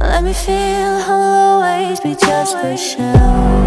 Let me feel I'll always be just for show.